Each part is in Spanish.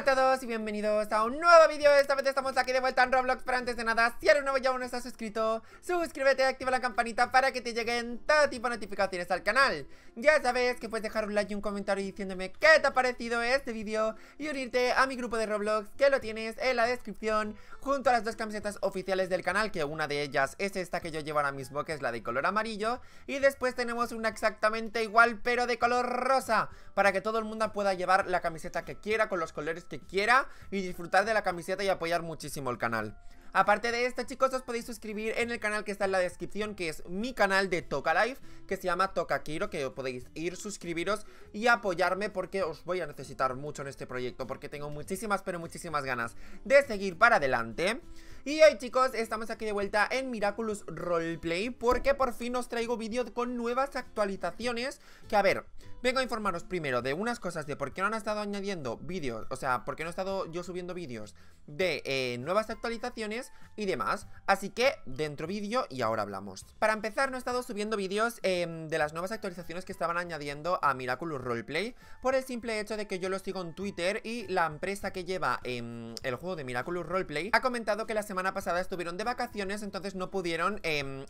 Hola a todos y bienvenidos a un nuevo vídeo. Esta vez estamos aquí de vuelta en Roblox, pero antes de nada, si eres nuevo y aún no estás suscrito, suscríbete y activa la campanita para que te lleguen todo tipo de notificaciones al canal. Ya sabes que puedes dejar un like y un comentario diciéndome qué te ha parecido este vídeo y unirte a mi grupo de Roblox, que lo tienes en la descripción, junto a las dos camisetas oficiales del canal, que una de ellas es esta que yo llevo ahora mismo, que es la de color amarillo, y después tenemos una exactamente igual pero de color rosa, para que todo el mundo pueda llevar la camiseta que quiera, con los colores que quiera, y disfrutar de la camiseta y apoyar muchísimo el canal. Aparte de esto, chicos, os podéis suscribir en el canal que está en la descripción, que es mi canal de Toca Life, que se llama Toca Kiro, que podéis ir, suscribiros y apoyarme, porque os voy a necesitar mucho en este proyecto, porque tengo muchísimas, pero muchísimas ganas de seguir para adelante. Y hoy, chicos, estamos aquí de vuelta en Miraculous Roleplay, porque por fin os traigo vídeos con nuevas actualizaciones. Que a ver, vengo a informaros primero de unas cosas, de por qué no han estado añadiendo vídeos, o sea, por qué no he estado yo subiendo vídeos de nuevas actualizaciones y demás, así que dentro vídeo y ahora hablamos. Para empezar, no he estado subiendo vídeos de las nuevas actualizaciones que estaban añadiendo a Miraculous Roleplay, por el simple hecho de que yo lo sigo en Twitter y la empresa que lleva el juego de Miraculous Roleplay ha comentado que la semana pasada estuvieron de vacaciones, entonces no pudieron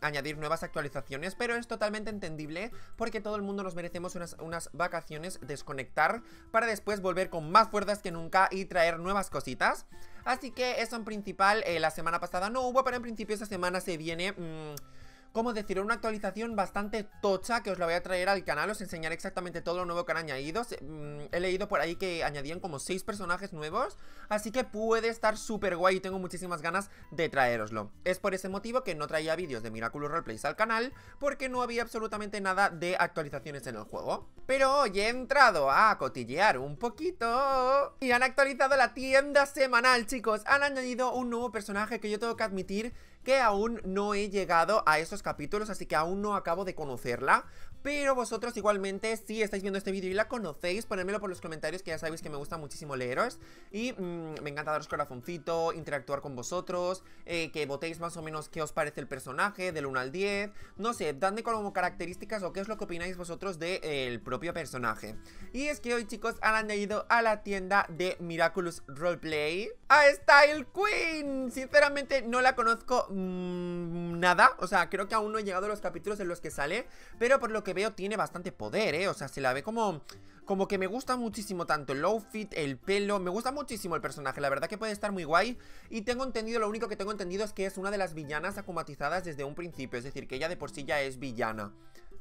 añadir nuevas actualizaciones, pero es totalmente entendible porque todo el mundo nos merecemos unas vacaciones, desconectar para después volver con más fuerzas que nunca y traer nuevas cositas. Así que eso en principal, la semana pasada no hubo, pero en principio esta semana se viene, ¿cómo decirlo? Una actualización bastante tocha que os la voy a traer al canal, os enseñaré exactamente todo lo nuevo que han añadido. He leído por ahí que añadían como 6 personajes nuevos, así que puede estar súper guay y tengo muchísimas ganas de traeroslo. Es por ese motivo que no traía vídeos de Miraculous Roleplays al canal, porque no había absolutamente nada de actualizaciones en el juego. Pero hoy he entrado a cotillear un poquito y han actualizado la tienda semanal, chicos. Han añadido un nuevo personaje que yo tengo que admitir que aún no he llegado a esos capítulos, así que aún no acabo de conocerla. Pero vosotros igualmente, si estáis viendo este vídeo y la conocéis, ponedmelo por los comentarios, que ya sabéis que me gusta muchísimo leeros. Y me encanta daros corazoncito, interactuar con vosotros, que votéis más o menos qué os parece el personaje, del 1 al 10. No sé, dadme como características o qué es lo que opináis vosotros del propio personaje. Y es que hoy, chicos, han añadido a la tienda de Miraculous Roleplay a Style Queen. Sinceramente no la conozco nada, o sea, creo que aún no he llegado a los capítulos en los que sale, pero por lo que veo tiene bastante poder, o sea, se la ve como que me gusta muchísimo tanto el outfit, el pelo, me gusta muchísimo el personaje, la verdad que puede estar muy guay. Y tengo entendido, lo único que tengo entendido es que es una de las villanas acumatizadas desde un principio, es decir, que ella de por sí ya es villana.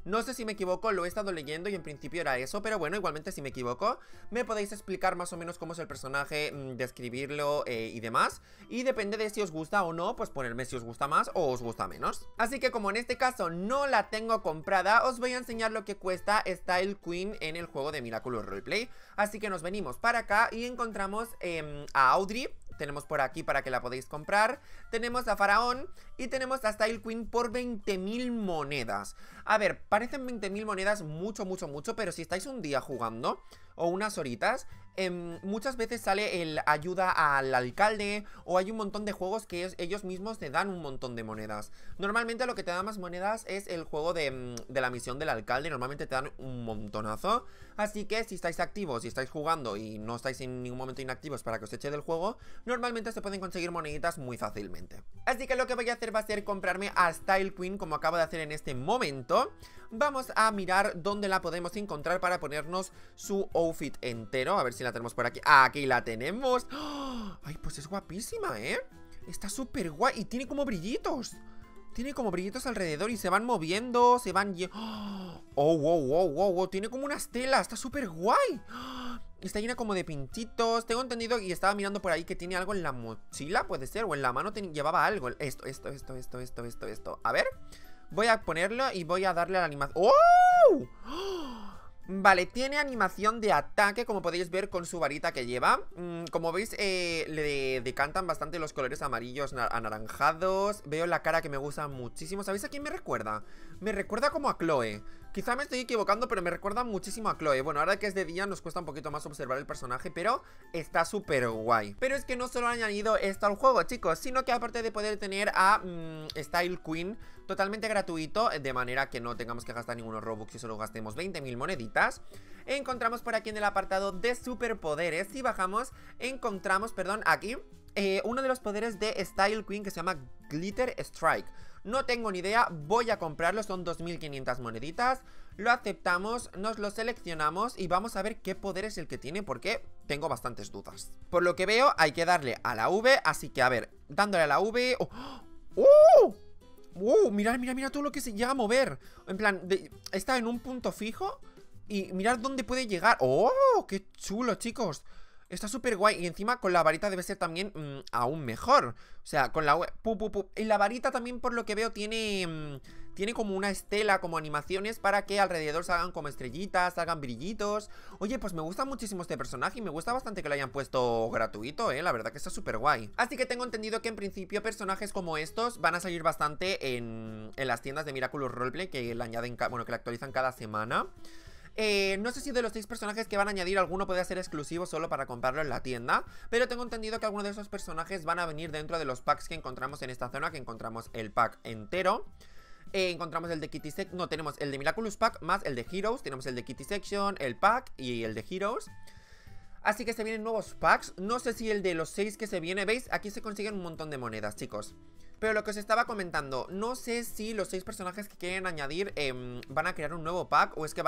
No sé si me equivoco, lo he estado leyendo y en principio era eso, pero bueno, igualmente si me equivoco me podéis explicar más o menos cómo es el personaje, describirlo y demás. Y depende de si os gusta o no, pues ponerme si os gusta más o os gusta menos. Así que como en este caso no la tengo comprada, os voy a enseñar lo que cuesta Style Queen en el juego de Miraculous Roleplay. Así que nos venimos para acá y encontramos a Audrey. Tenemos por aquí para que la podéis comprar. Tenemos a Faraón y tenemos a Style Queen por 20.000 monedas. A ver, parecen 20.000 monedas mucho, mucho, mucho, pero si estáis un día jugando o unas horitas, muchas veces sale el ayuda al alcalde, o hay un montón de juegos que ellos mismos te dan un montón de monedas. Normalmente lo que te da más monedas es el juego de la misión del alcalde, normalmente te dan un montonazo. Así que si estáis activos, si estáis jugando y no estáis en ningún momento inactivos para que os eche del juego, normalmente se pueden conseguir moneditas muy fácilmente. Así que lo que voy a hacer va a ser comprarme a Style Queen, como acabo de hacer en este momento. Vamos a mirar dónde la podemos encontrar para ponernos su outfit entero, a ver si la tenemos por aquí. ¡Aquí la tenemos! ¡Oh! ¡Ay, pues es guapísima, eh! Está súper guay y tiene como brillitos. Tiene como brillitos alrededor y se van moviendo, se van... ¡Oh! ¡Oh, wow, wow, wow, wow! Tiene como unas telas, está súper guay. ¡Oh! Está llena como de pinchitos. Tengo entendido y estaba mirando por ahí que tiene algo en la mochila, puede ser, o en la mano llevaba algo. Esto. A ver, voy a ponerlo y voy a darle a la animación. ¡Oh! ¡Oh! Vale, tiene animación de ataque, como podéis ver, con su varita que lleva. Como veis, le decantan bastante los colores amarillos anaranjados. Veo la cara que me gusta muchísimo. ¿Sabéis a quién me recuerda? Me recuerda como a Chloe. Quizá me estoy equivocando, pero me recuerda muchísimo a Chloe. Bueno, ahora que es de día nos cuesta un poquito más observar el personaje, pero está súper guay. Pero es que no solo han añadido esto al juego, chicos, sino que aparte de poder tener a Style Queen totalmente gratuito, de manera que no tengamos que gastar ningunos Robux y solo gastemos 20.000 moneditas, encontramos por aquí en el apartado de superpoderes y bajamos, encontramos, perdón, aquí uno de los poderes de Style Queen que se llama Glitter Strike. No tengo ni idea, voy a comprarlo, son 2.500 moneditas. Lo aceptamos, nos lo seleccionamos y vamos a ver qué poder es el que tiene, porque tengo bastantes dudas. Por lo que veo, hay que darle a la V, así que a ver, dándole a la V... ¡Oh! ¡Oh! ¡Oh! Mirad, mirad, mirad todo lo que se llega a mover. En plan, está en un punto fijo y mirad dónde puede llegar. ¡Oh! ¡Qué chulo, chicos! Está súper guay. Y encima con la varita debe ser también aún mejor. O sea, con la... Y la varita también, por lo que veo, tiene... tiene como una estela, como animaciones para que alrededor salgan como estrellitas, salgan brillitos. Oye, pues me gusta muchísimo este personaje y me gusta bastante que lo hayan puesto gratuito, la verdad que está súper guay. Así que tengo entendido que en principio personajes como estos van a salir bastante en las tiendas de Miraculous Roleplay, que le añaden, bueno, que le actualizan cada semana. No sé si de los 6 personajes que van a añadir alguno puede ser exclusivo solo para comprarlo en la tienda, pero tengo entendido que algunos de esos personajes van a venir dentro de los packs que encontramos en esta zona, que encontramos el pack entero. Encontramos el de Kitty Section, no, tenemos el de Miraculous Pack más el de Heroes, tenemos el de Kitty Section, el pack y el de Heroes. Así que se vienen nuevos packs, no sé si el de los 6 que se viene, ¿veis? Aquí se consiguen un montón de monedas, chicos. Pero lo que os estaba comentando, no sé si los 6 personajes que quieren añadir van a crear un nuevo pack, o es que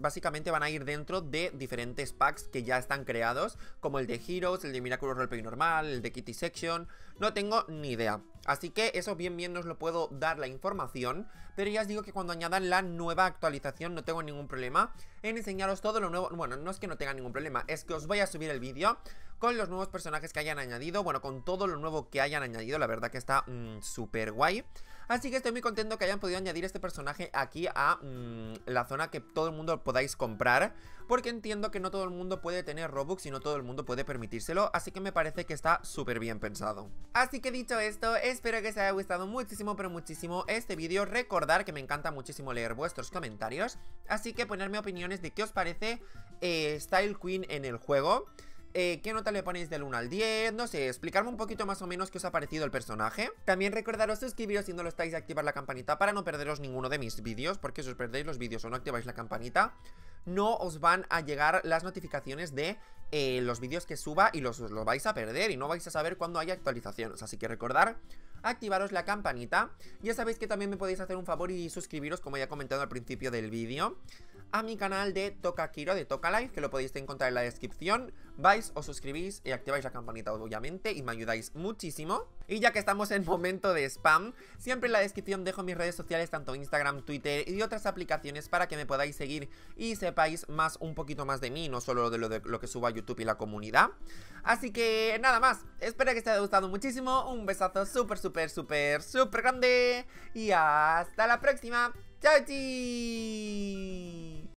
básicamente van a ir dentro de diferentes packs que ya están creados, como el de Heroes, el de Miraculous Roleplay normal, el de Kitty Section. No tengo ni idea, así que eso bien bien os lo puedo dar la información. Pero ya os digo que cuando añadan la nueva actualización no tengo ningún problema en enseñaros todo lo nuevo. Bueno, no es que no tenga ningún problema, es que os voy a subir el vídeo con los nuevos personajes que hayan añadido, bueno, con todo lo nuevo que hayan añadido. La verdad que está súper guay. Así que estoy muy contento que hayan podido añadir este personaje aquí a la zona que todo el mundo podáis comprar, porque entiendo que no todo el mundo puede tener Robux y no todo el mundo puede permitírselo, así que me parece que está súper bien pensado. Así que dicho esto, espero que os haya gustado muchísimo, pero muchísimo este vídeo. Recordad que me encanta muchísimo leer vuestros comentarios, así que ponerme opiniones de qué os parece Style Queen en el juego. ¿Qué nota le ponéis del 1 al 10? No sé, explicarme un poquito más o menos qué os ha parecido el personaje. También recordaros suscribiros si no lo estáis y activar la campanita para no perderos ninguno de mis vídeos, porque si os perdéis los vídeos o no activáis la campanita, no os van a llegar las notificaciones de los vídeos que suba y los vais a perder y no vais a saber cuándo hay actualizaciones. Así que recordad activaros la campanita. Ya sabéis que también me podéis hacer un favor y suscribiros, como ya he comentado al principio del vídeo, a mi canal de Toca Kiro, de Toca Life, que lo podéis encontrar en la descripción. Vais, os suscribís y activáis la campanita obviamente y me ayudáis muchísimo. Y ya que estamos en momento de spam, siempre en la descripción dejo mis redes sociales, tanto Instagram, Twitter y otras aplicaciones, para que me podáis seguir y sepáis más, un poquito más de mí, no solo de lo que subo a YouTube y la comunidad. Así que nada más, espero que os haya gustado muchísimo, un besazo súper súper súper súper grande y hasta la próxima. ¡Chao, chi!